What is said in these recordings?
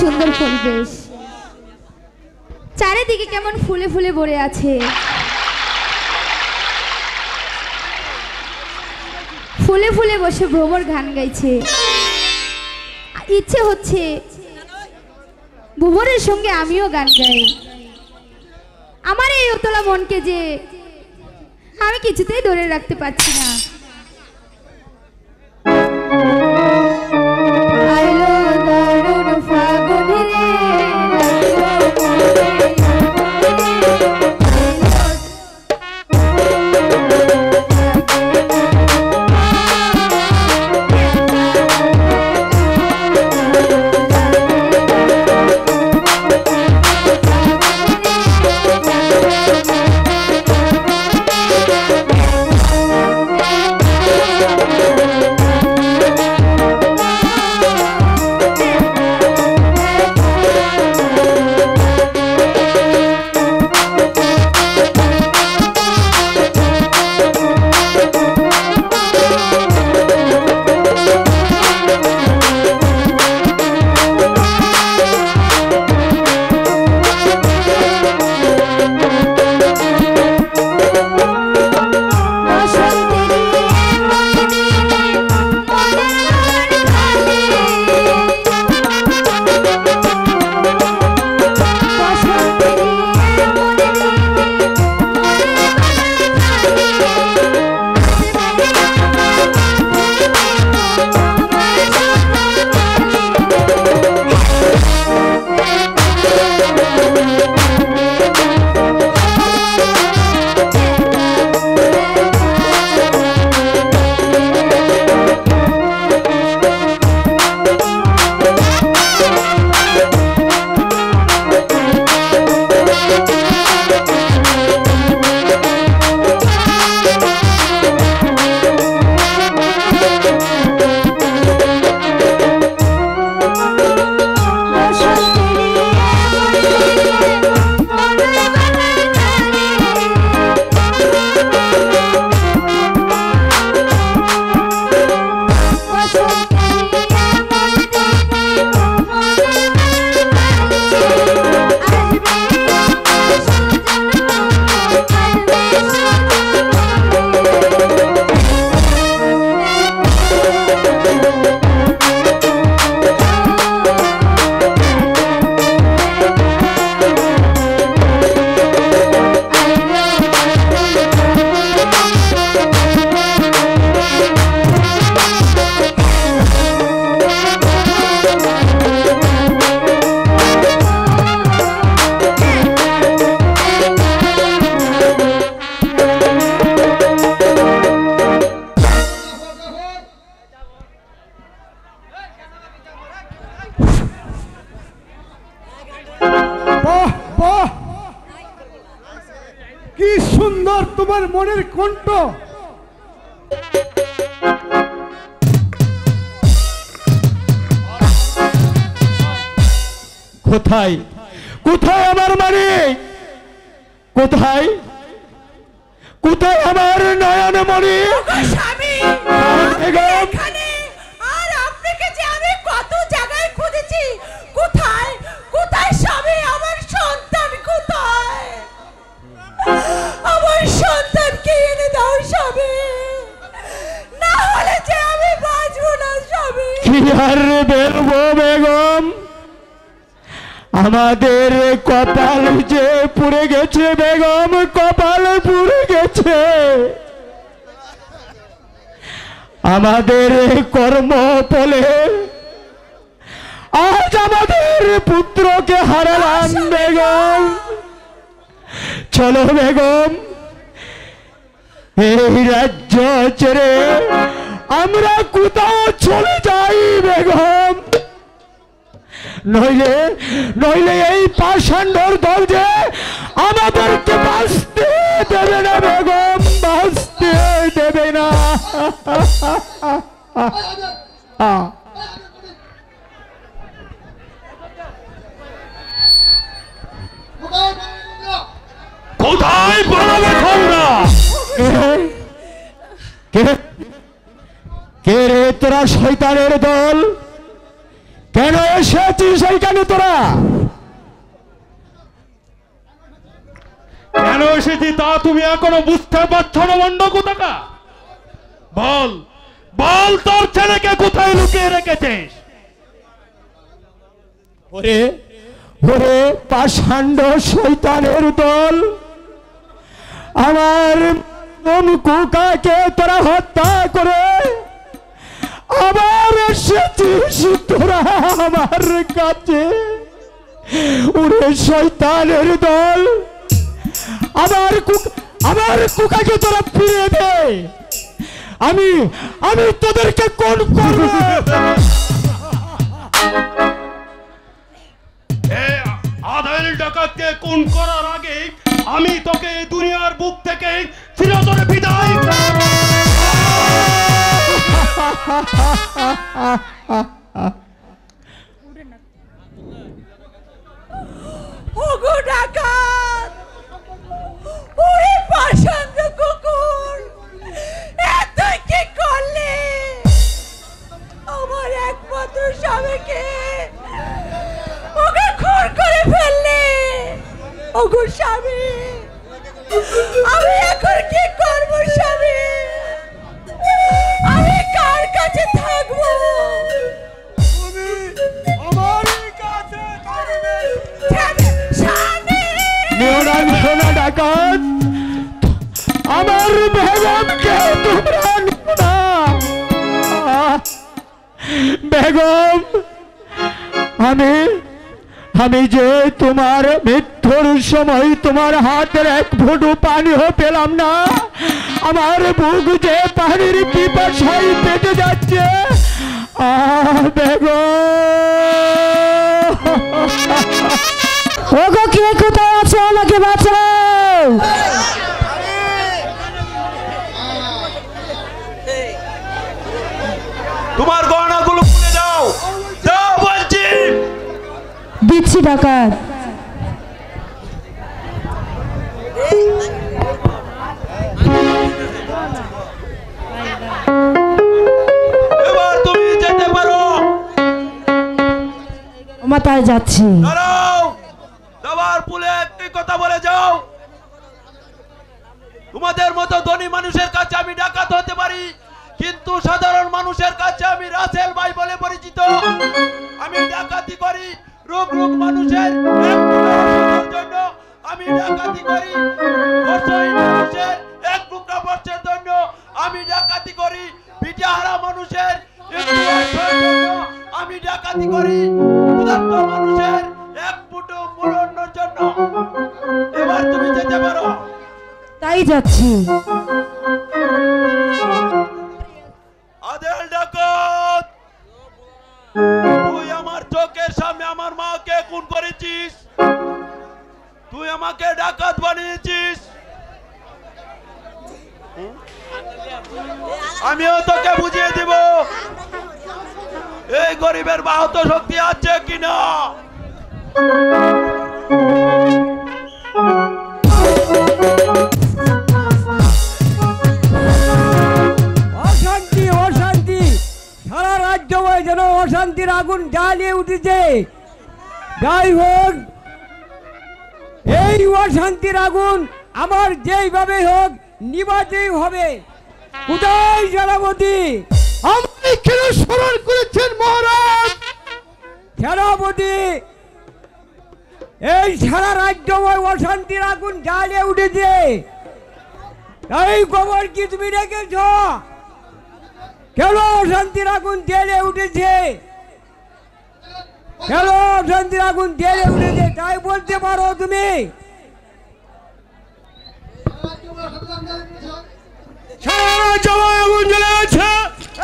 সুন্দর পরিবেশ চারিদিকে কেমন ফুলে ফুলে ভরে আছে ফুলে ফুলে বসে ভ্রমর গান গাইছে ইচ্ছে হচ্ছে ভ্রমরের সঙ্গে আমিও গান গাই আমার এই উতলা মনকে যে আমি কিছুতেই ধরে রাখতে পারছি না মনের কণ্ঠ কোথায় কোথায় আমার মানে কোথায় কোথায় আমার নয়নমণি স্বামী এখানে আর আপনাকে যে আমি কত জায়গায় খুঁজেছি কোথায় কোথায় স্বামী আমার সন্তান কোথায় আমার সন্তানকে এনে দাও স্বামী না হলে যে আমি বাঁচব না স্বামী কি আর বলবো বেগম আমাদের কপাল যে পুড়ে গেছে বেগম কপাল পুড়ে গেছে আমাদের কর্মফলে আজ আমাদের পুত্রকে হারালাম বেগম চলো বেগম এই রাজ্য ছেড়ে আমরা কোথাও চলে যাই বেগম নইলে নইলে এই পাষাণ্ডর দল যে আমাদেরকে বাঁচতে দেবে না বেগম বাঁচতে দেবে না কোথায় পালাবে খোমরা কে কে রে তোরা শয়তানের দল Tanah Asyati Syaikan Utara Tanah Asyati Ta Tumi Akono Bustar Bathono Wanda Kutaka Bol Bol Tor Chale Ke Kutai Luke Reke Chesh Hore Hore Pashando Syaitan Erudol Amar Nukuka Ke Tara Hatta Kore Amar Shati Shitra Amar Kati Ure Shaitan Eridol Amar Kuka Ke Tara Pire De Ami Tadar Ke Kon Kora Adhail Dakat Ke Kon Kora Rage Ami Toke Duniyar Buk Teke Firadore Bidai Ogo Dakat, Uri Pashand Kukur, Eto ki korle, Amar ekmatro swamike, Ogo khon kore felle, Ogo swami, Ami ekhon ki korbo swami, Ami কার কাছে থাকব তুমি আমার কাছে থাকবে জানি নিওরান সোনা ডাকাত আমার বেগমকে তোমরা নিও না বেগম আমি যে তোমার মৃত্যুর সময় তোমার হাতের এক ফোঁটা পানিও পেলাম না আমার বুক যে পানির পিপাসায় পেটে যাচ্ছে বেগম ওগো কে কোথায় আছো আমাকে বাঁচাও তোমার গহনাগুলো খুলে দাও দাও বলছি দিচ্ছি ডাকাত এবার তুমি যেতে পারো মাথায় যাচ্ছি দাঁড়াও দাবার পুলে একটি কথা বলে যাও তোমাদের মতো ধনী মানুষের কাছে আমি ডাকাত হতে পারি কিন্তু সাধারণ মানুষের কাছে আমি রাসেল ভাই বলে পরিচিত আমি ডাকাতি করি রোগ রোগ মানুষের জন্য আমি ডাকাতি করি অসহায় মানুষের এক টুকরা বর্ষের জন্য আমি ডাকাতি করি বিটাহারা মানুষের আমি ডাকাতি করি উদাত্ত মানুষের এক ফুটো মূল্যের জন্য এবার তুমি যেতে পারো তাই যাচ্ছি আদেল ডাকাত তুই আমার চোখের সামনে আমার মাকে খুন করেছিস তুই আমাকে ডাকাত বানিয়েছিস আমিও তোকে বুঝিয়ে দেব এই গরিবের বাহত শক্তি আছে কিনা অশান্তি অশান্তি সারা রাজ্য হয়ে যেন অশান্তির আগুন জ্বালিয়ে উঠেছে যাই হোক এই অশান্তির আগুন আমার যেইভাবে হোক নিবাতেই হবে কোথায় সেনাপতি আমি কেন স্মরণ করেছেন মহারাজ সেনাপতি এই সারা রাজ্যময় অশান্তির আগুন জ্বালিয়ে উঠেছে তাই খবর কি তুমি রেখেছ কেন অশান্তির আগুন জ্বালিয়ে উঠেছে কেন অশান্তির আগুন জ্বালিয়ে উঠেছে তাই বলতে পারো তুমি সারা জবাই আগুন জ্বলে আছে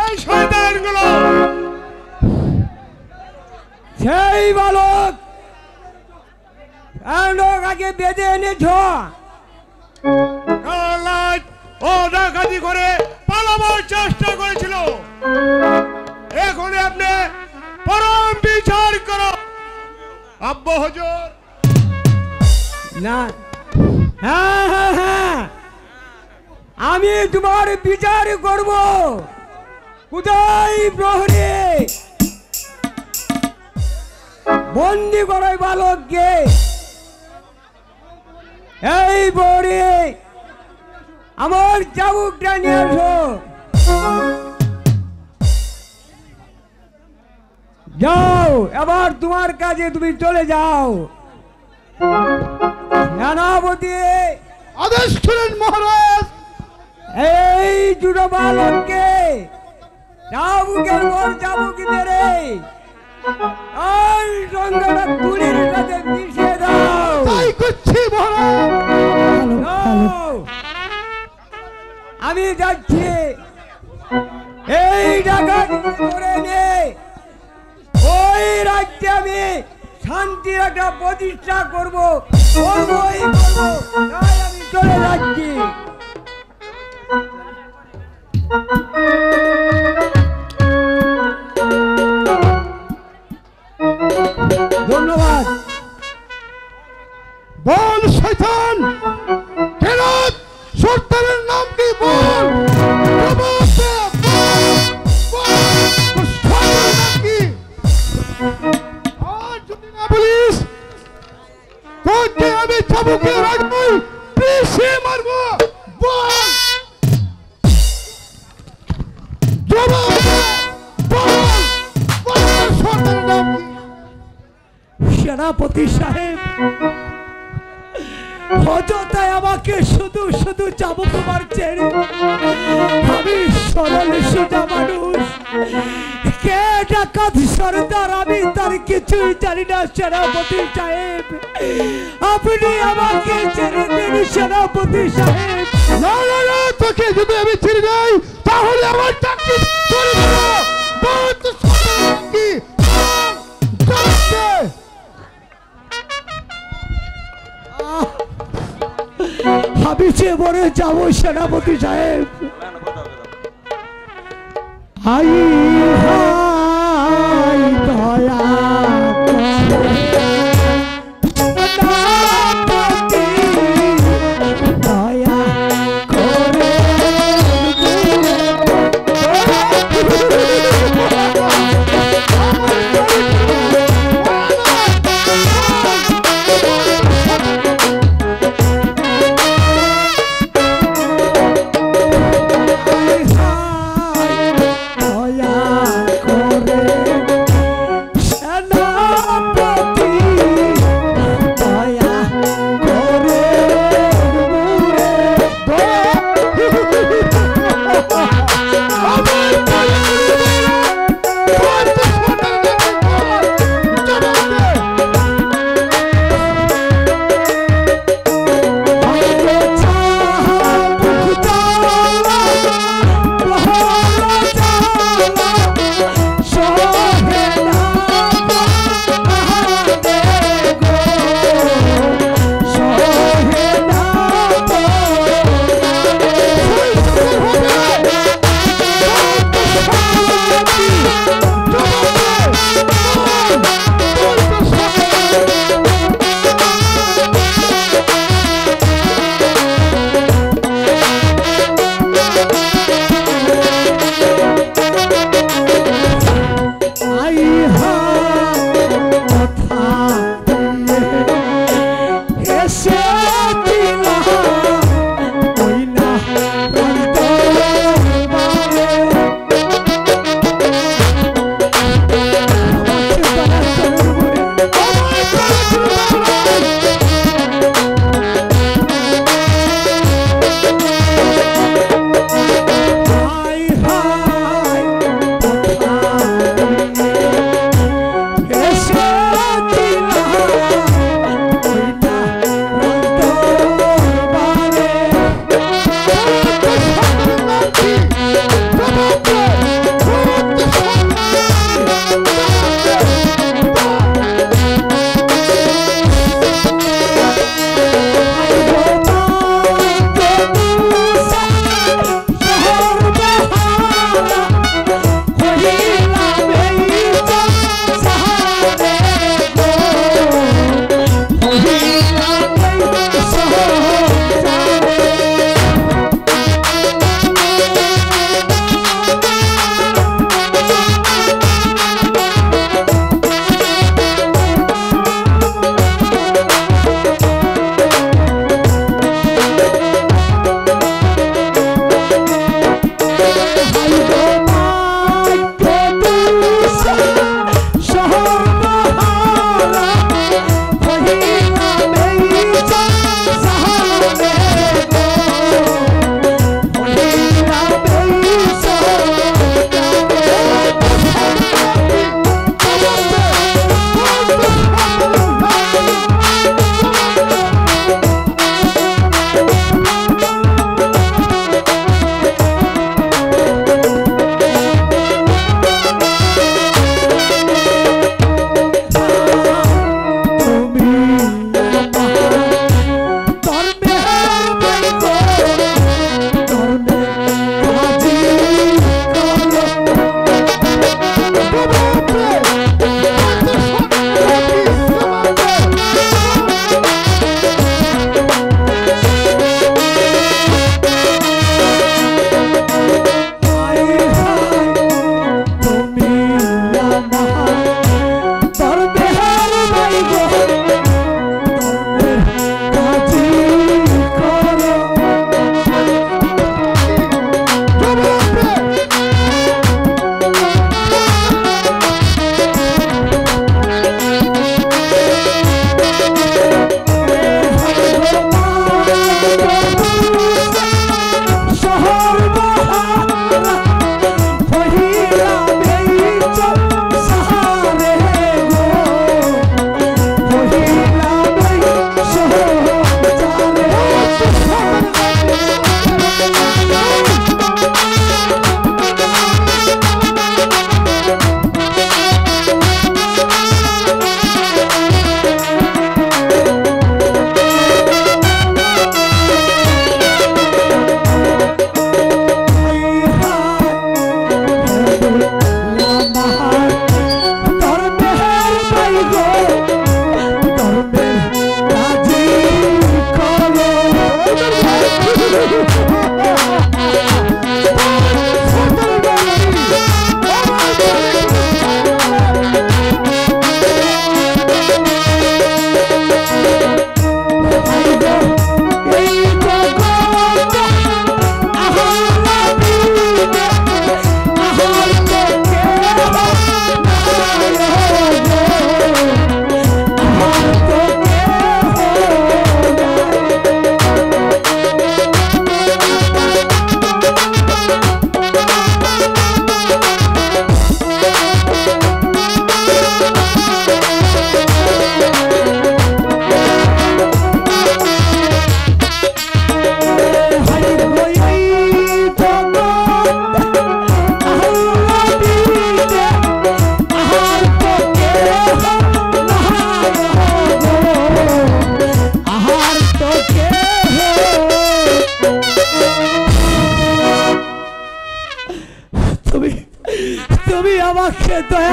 এই শয়তানগুলো সেই বালক আগে বেঁধে এনেছ ও ডাকাতি করে পালাবার চেষ্টা করেছিল এখন আপনি পরম বিচার করো আব্বা হুজুর না হ্যাঁ হ্যাঁ হ্যাঁ আমি তোমার বিচার করব কোথায় প্রহরী বন্দি করাই বালককে এই বড়ি আমার চাবুকটা নিয়ে এসো যাও এবার তোমার কাজে তুমি চলে যাও সেনাপতি আদেশ করেন মহারাজ এই জুড়ো বালককে চাবুকের বর চাবুক দিয়ে أي جندنا كوني رجعت ميشة داو. تاي كتشي بورا. داو. أمي جاتشي. أي جاكا كوريني. أي رجعت أمي. شانتي رجعت بوديشة كوربو. كوربو أي كوربو. تاي أمي كوري رجعتي. ধন্যবাদ বল শয়তান কেরাত সর্দারের নাম কি বল প্রভুতে বল সর্দারের নাম কি আর যদি না পুলিশ তোকে আমি চাবুকে রাখবো পিছে মারবো বল সেনাপতি সাহেব হযতায় আমাকে শুধু শুধু চাবুক মারছেন আমি সরল সোজা মানুষ কে ডাকাত সরদার আমি তার কিছুই জানি না সেনাপতি সাহেব আপনি আমাকে ছেড়ে দিন সেনাপতি সাহেব না না না তোকে যদি আমি ছেড়ে দেই তাহলে আমার চাকরি চলে যাবে বহুত সত্যি আমি যে মরে যাবো সেনাপতি সাহেব হাই হাই দয়া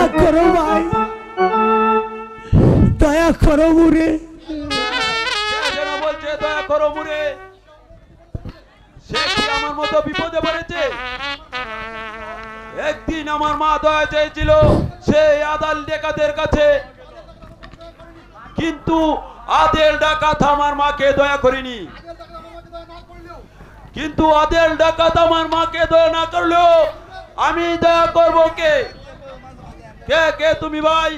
দয়া করো ভাই, দয়া করো মুরে, বলছে দয়া করো মুরে। সে কি আমার মতো বিপদে পড়েছে? একদিন আমার মা দয়া চেয়েছিল সেই আদাল ডাকাতের কাছে, কিন্তু আদেল ডাকাত আমার মাকে দয়া করেনি। কিন্তু আদেল ডাকাত আমার মাকে দয়া না করলো আমি দয়া করব কে? কে কে তুমি ভাই?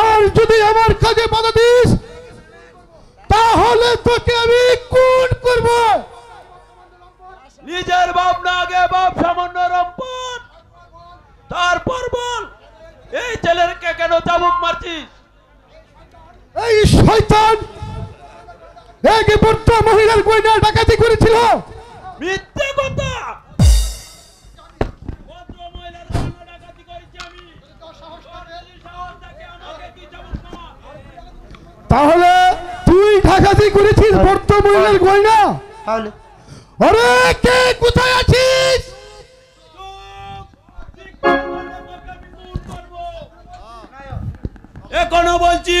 আর যদি আমার কাজে বাধা দিস তাহলে তোকে আমি খুন করব। নিজের বাপ না আগে বাপ, সামান্য রম্পট, তারপর বল এই ছেলেকে কেন চাবুক মারছিস? এই শয়তান এক বৃদ্ধ মহিলার গয়না ডাকাতি করেছিল। মিথ্যা কথা, বৃদ্ধ মহিলার গয়না ডাকাতি করেছি আমি। তাহলে তুই ডাকাতি করেছিস বৃদ্ধ মহিলার গয়না? তাহলে আরে কে কোথায় আছিস? এখনো বলছি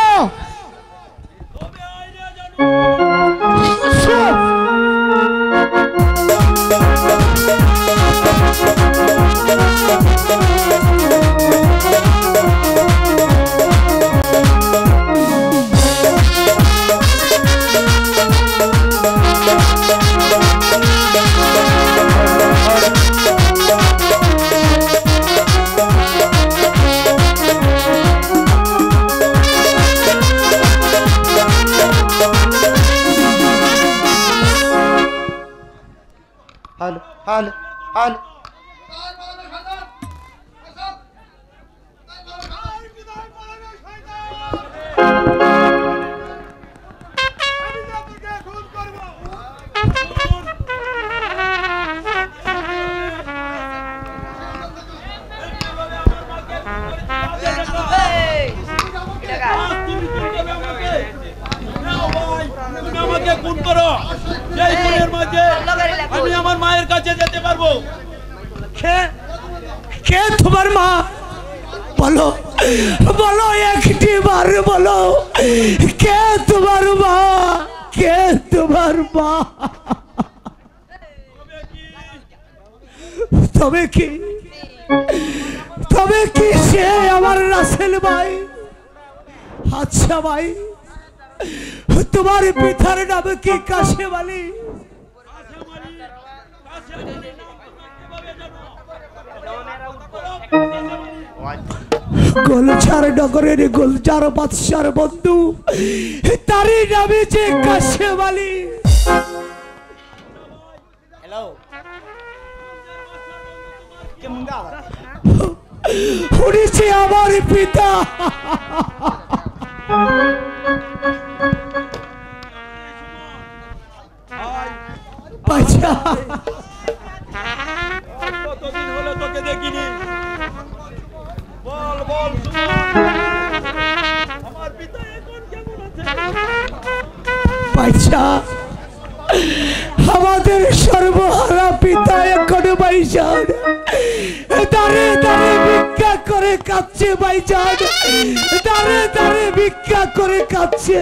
তোমার পিতার নাম কি? কাশেম আলী। গোলজার নগরের গোলজার বাদশার বন্ধু, তারই নামে যে কাশেম আলী। হ্যালো কে মুন্ডা? উনি যে আমার পিতা। কতদিন হলো তোকে দেখিনি। বল বল আমার পিতা এখন কেমন আছে? বাচ্চা, আমাদের সর্বহারা পিতা এখন ভাইজান দাঁড়ে দাঁড়ে ভিক্ষা করে কাঁদছে। ভাইজান দাঁড়ে দাঁড়ে ভিক্ষা করে কাঁদছে।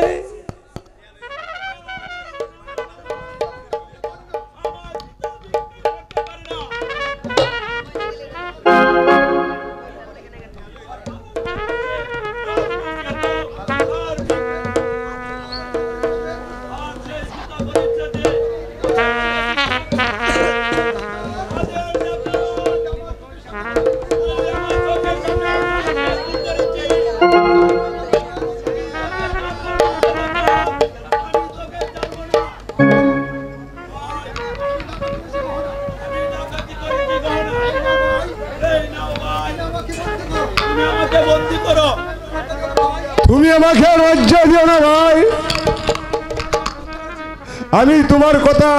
আমি তোমার কথা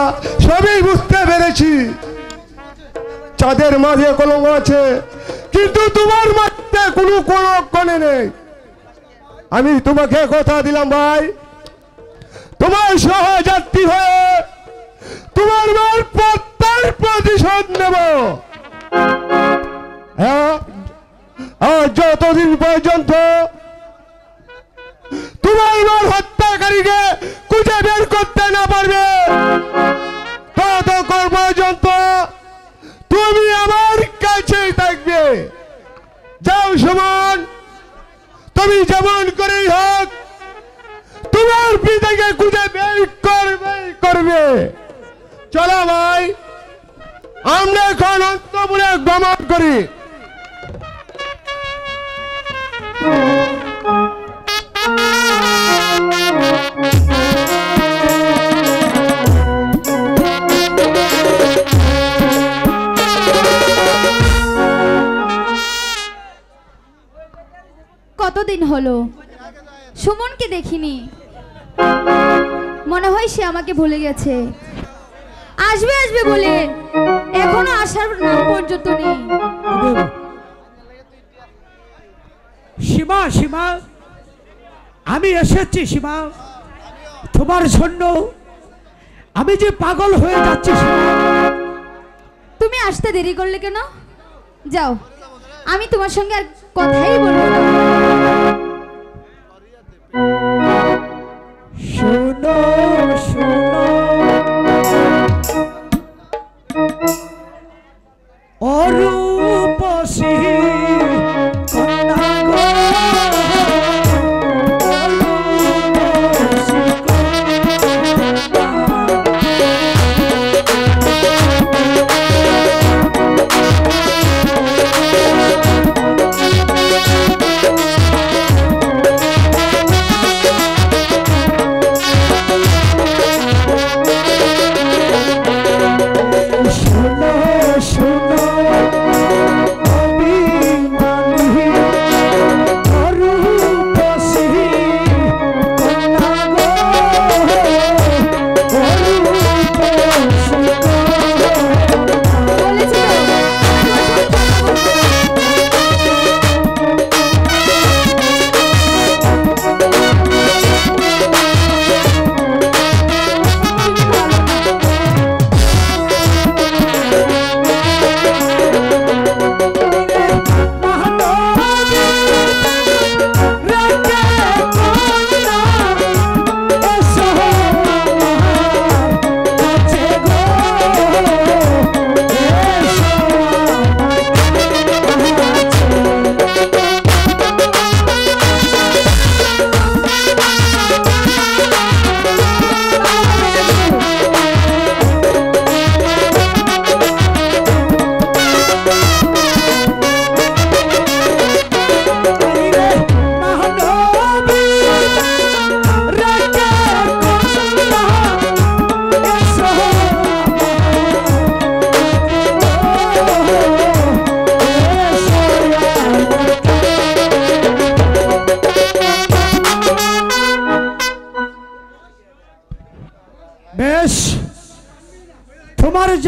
সবই বুঝতে পেরেছি। চাঁদের মাঝে কলঙ্ক আছে, কিন্তু তোমার মাঝে কোনো কলঙ্ক কোণে নেই। আমি তোমাকে কথা দিলাম ভাই, তোমার সহযাত্রী হয়ে তোমার মার পত্তার প্রতিশোধ নেব। আর যতদিন পর্যন্ত তোমার মার হত্যাকারীকে খুঁজে বের করতে না পারবে, ততক্ষণ পর্যন্ত তুমি আমার কাছেই থাকবে। যাও সমান, তুমি যেমন করেই হোক তোমার পিতাকে খুঁজে বের করবে। চলো ভাই, আমরা এখন অন্তপুরে গমন করি। কতদিন হলো সুমনকে দেখিনি, মনে হয় সে আমাকে ভুলে গেছে। আসবে আসবে বলে এখনো আসার নাম পর্যন্ত নেই। সীমা সীমা, আমি এসেছি সীমা, তোমার জন্য আমি যে পাগল হয়ে যাচ্ছি। তুমি আসতে দেরি করলে কেন? যাও, আমি তোমার সঙ্গে আর কথাই বলবো না। শুনো শুনো অরূপসী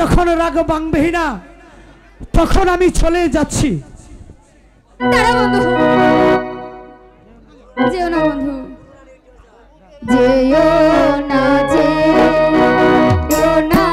যখন রাগ ভাঙবেই না তখন আমি চলে যাচ্ছি। যেও না বন্ধু, যেও না, যেও না।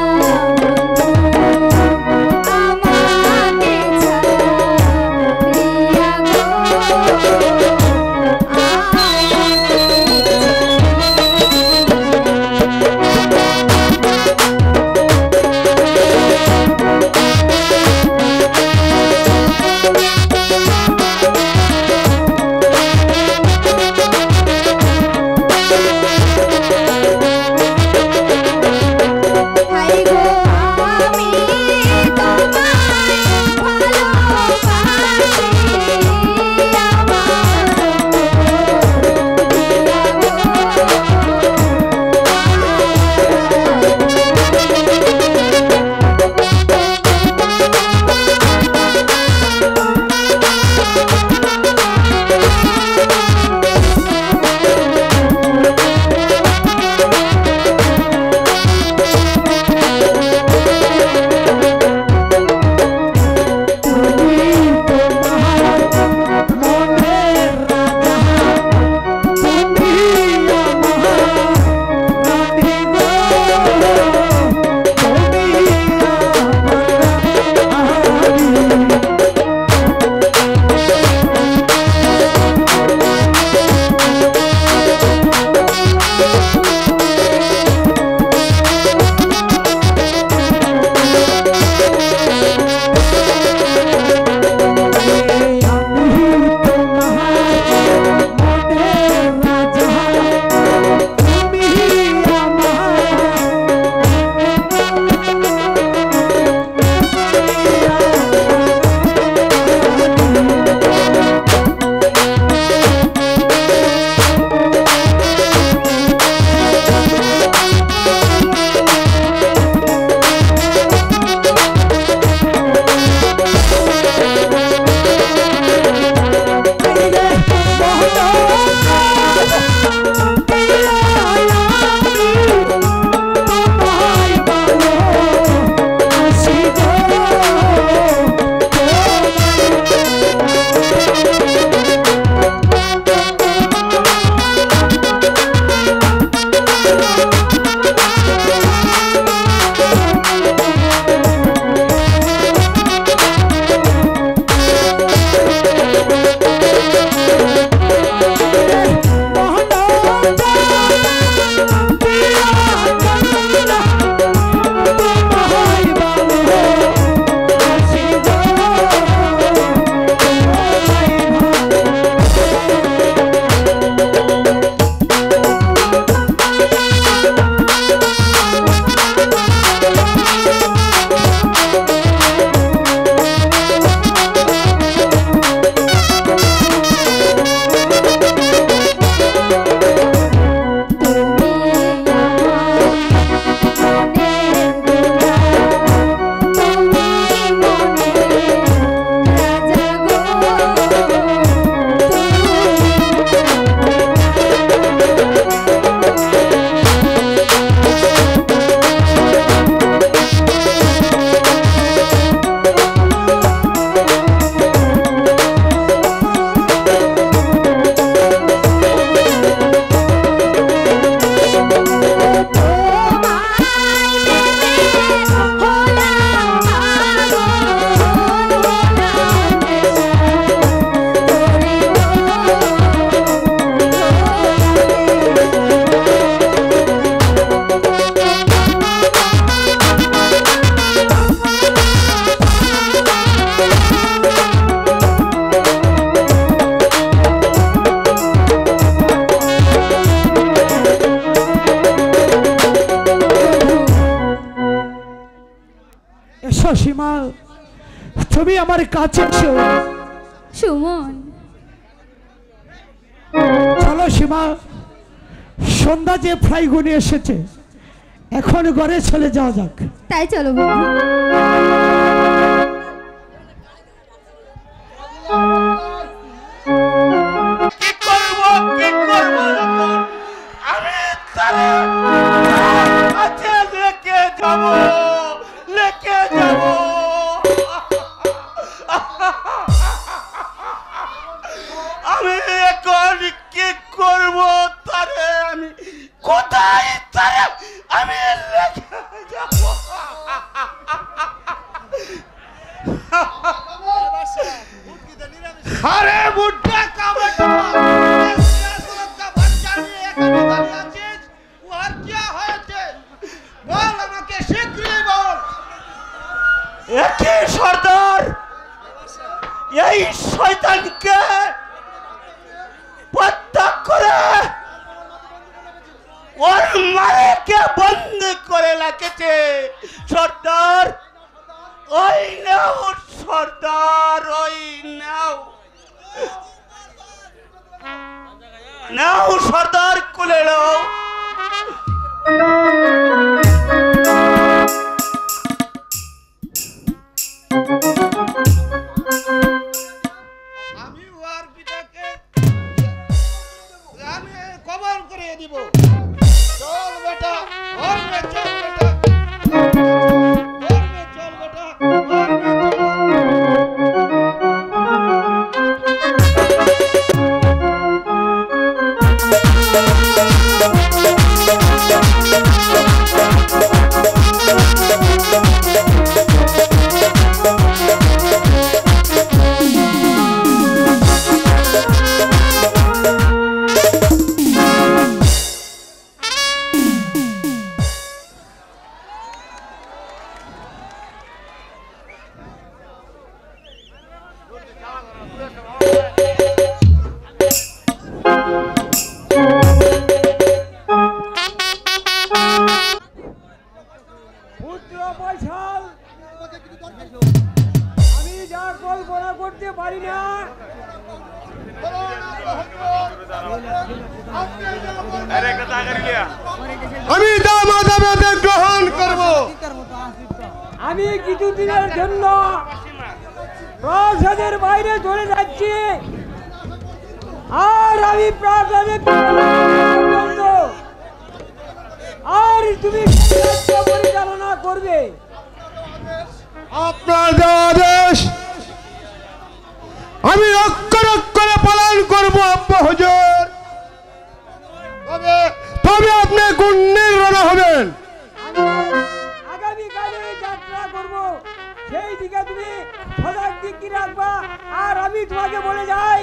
শশীমা তুমি আমার কাছে এসো। সুমন চলো সীমা, সন্ধ্যা যে ফ্রাইগুনে এসেছে, এখন ঘরে চলে যাওয়া যাক। তাই চলো বাবু। সেই দিকে তুমি সজাগ দিক রাখবা। আর আমি তোমাকে বলে যাই,